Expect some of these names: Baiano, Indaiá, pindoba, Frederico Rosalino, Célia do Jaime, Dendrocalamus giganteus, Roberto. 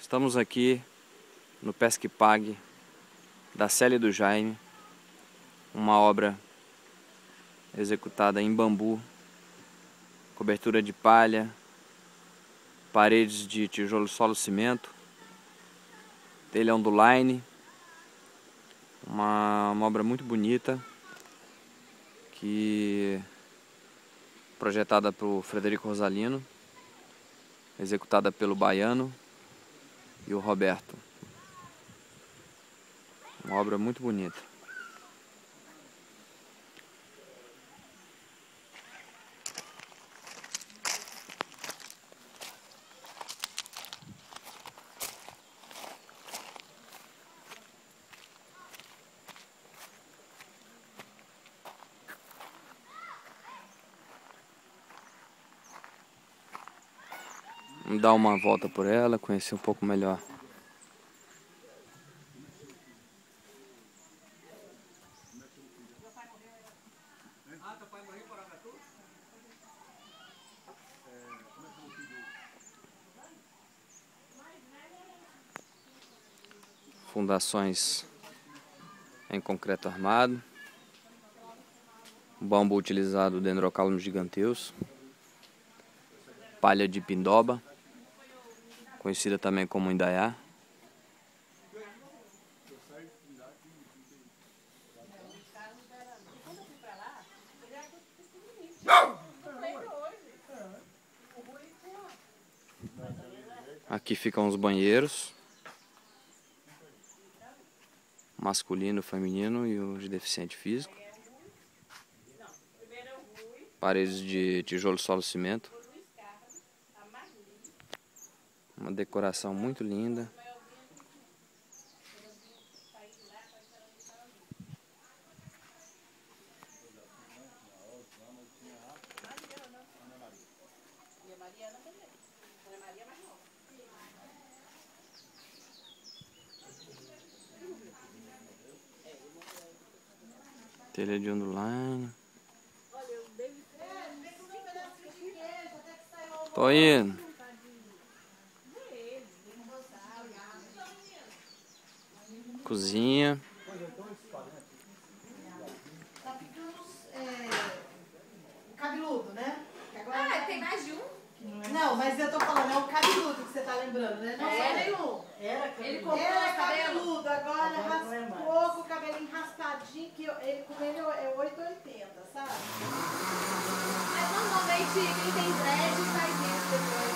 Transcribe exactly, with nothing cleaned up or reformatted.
Estamos aqui no Pesque Pague da Célia do Jaime, uma obra executada em bambu, cobertura de palha, paredes de tijolo solo cimento, telhão do line, uma, uma obra muito bonita, que projetada por Frederico Rosalino, executada pelo Baiano e o Roberto. Uma obra muito bonita. Vamos dar uma volta por ela, conhecer um pouco melhor. Fundações em concreto armado, bambu utilizado Dendrocalamus giganteus, palha de pindoba, conhecida também como Indaiá. Aqui ficam os banheiros, masculino, feminino e os de deficiente físico. Paredes de tijolo, solo, cimento. Uma decoração muito linda. Telha de ondulagem. Tô indo. Cozinha. Tá ficando é, cabeludo, né? Que agora... Ah, tem mais de um? Não, mas eu tô falando, é o cabeludo que você tá lembrando, né? Não é nenhum. Era cabeludo. Ele comprou era cabeludo, agora raspou com o cabelinho raspadinho, que eu, ele, com ele é oito oitenta, sabe? Mas normalmente quem tem dread faz isso depois.